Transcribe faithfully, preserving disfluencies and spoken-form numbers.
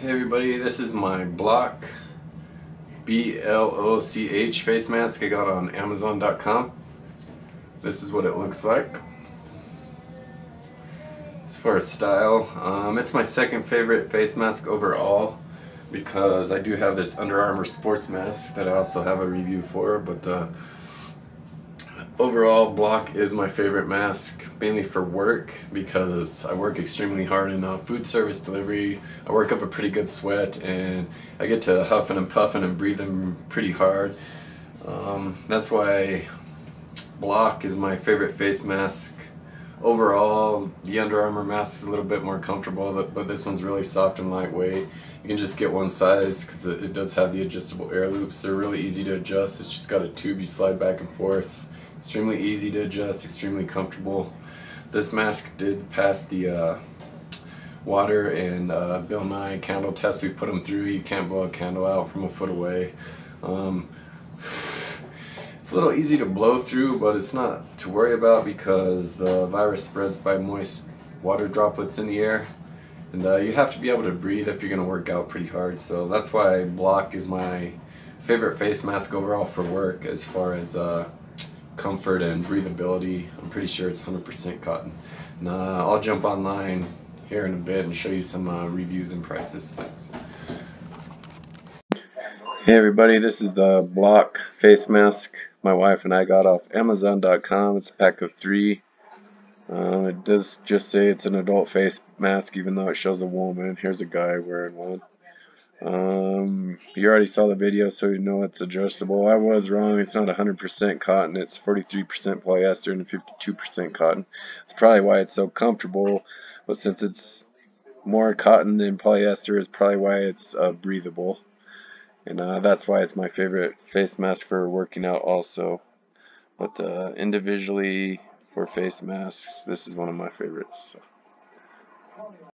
Hey everybody, this is my Bloch B L O C H face mask I got on Amazon dot com. This is what it looks like. As far as style, um, it's my second favorite face mask overall because I do have this Under Armour sports mask that I also have a review for, but uh, overall Bloch is my favorite mask, mainly for work because I work extremely hard in uh, food service delivery. I work up a pretty good sweat and I get to huffing and puffing and breathing pretty hard. Um, that's why Bloch is my favorite face mask. Overall, the Under Armour mask is a little bit more comfortable, but this one's really soft and lightweight. You can just get one size because it does have the adjustable air loops. They're really easy to adjust. It's just got a tube you slide back and forth. Extremely easy to adjust, extremely comfortable. This mask did pass the uh, water and uh, Bill Nye candle test. We put them through. You can't blow a candle out from a foot away. Um, it's a little easy to blow through, but it's not to worry about because the virus spreads by moist water droplets in the air. And uh, you have to be able to breathe if you're going to work out pretty hard. So that's why Bloch is my favorite face mask overall for work as far as uh, comfort and breathability. I'm pretty sure it's one hundred percent cotton. And, uh, I'll jump online here in a bit and show you some uh, reviews and prices. Thanks. Hey everybody, this is the Bloch face mask my wife and I got off Amazon dot com. It's a pack of three. Uh, it does just say it's an adult face mask even though it shows a woman. Here's a guy wearing one. Um, you already saw the video, so you know it's adjustable. I was wrong. It's not one hundred percent cotton. It's forty-three percent polyester and fifty-two percent cotton. That's probably why it's so comfortable. But since it's more cotton than polyester, is probably why it's uh, breathable. And uh, that's why it's my favorite face mask for working out also. But uh, individually for face masks, this is one of my favorites. So.